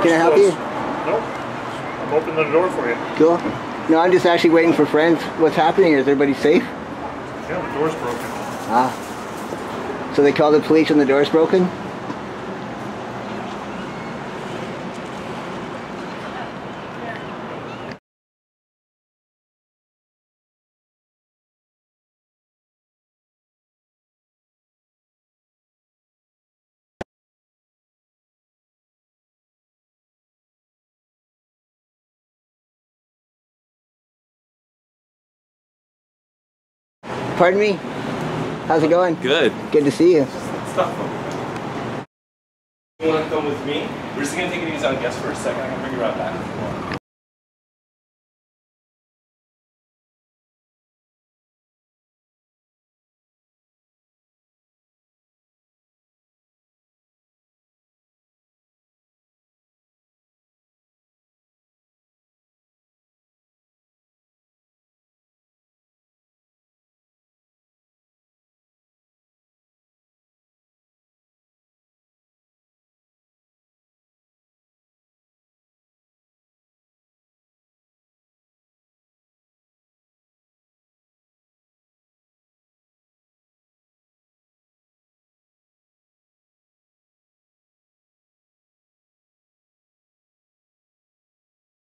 Can I help you? Nope. I'm opening the door for you. Cool. No, I'm just actually waiting for friends. What's happening? Is everybody safe? Yeah, the door's broken. Ah. So they called the police and the door's broken? Pardon me? How's it going? Good. Good to see you. Stop. You want to come with me? We're just going to take it easy on guests for a second. I can bring you right back.